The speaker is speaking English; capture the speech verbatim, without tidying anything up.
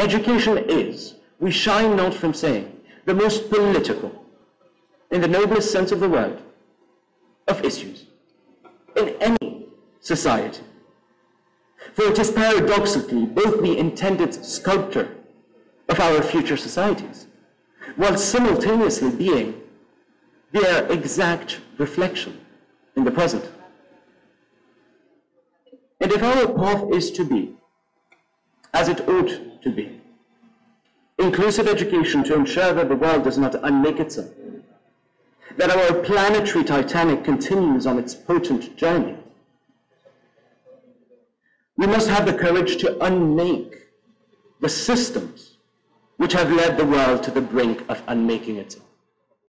Education is, we shy not from saying, the most political, in the noblest sense of the word, of issues, in any society. For it is paradoxically both the intended sculptor of our future societies, while simultaneously being their exact reflection in the present. And if our path is to be, as it ought to be, inclusive education to ensure that the world does not unmake itself, that our planetary Titanic continues on its potent journey, we must have the courage to unmake the systems which have led the world to the brink of unmaking itself.